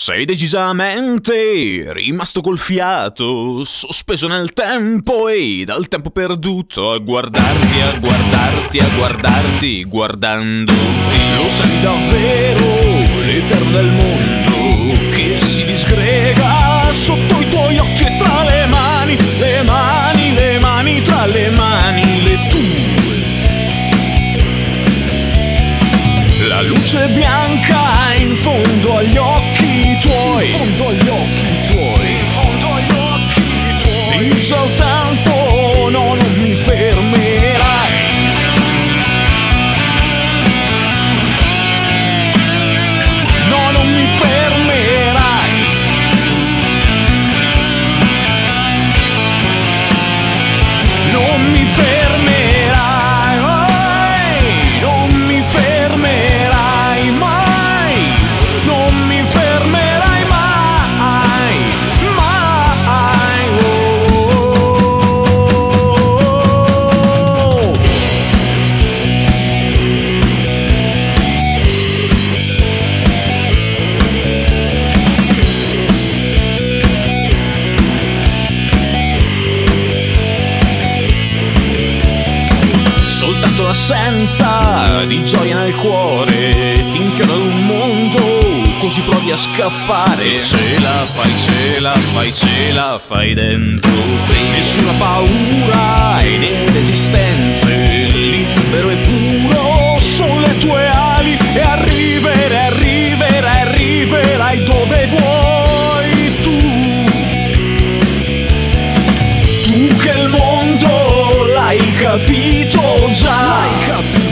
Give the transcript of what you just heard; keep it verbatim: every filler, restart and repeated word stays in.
Sei decisamente rimasto col fiato sospeso nel tempo e dal tempo perduto a guardarti, a guardarti, a guardarti, guardandoti. Lo sai davvero, l'eterno del mondo che si disgrega sotto i tuoi occhi e tra le mani, le mani, le mani, tra le mani, le tue. La luce bianca in fondo agli occhi tuoi, in fondo agli occhi tuoi, in fondo agli occhi tuoi. Io soltanto no, non mi fermerai. No, non mi fermerai. Non mi fermerai mai. Non mi fermerai mai. Non mi fermerai. L'assenza di gioia nel cuore ti inchioda ad un mondo, così provi a scappare. Ce la fai, ce la fai, ce la fai dentro. Nessuna paura ed inesistenze, libero e puro sono le tue ali. E arriverai, arriverai, arriverai dove vuoi tu. Tu che il mondo l'hai capito già.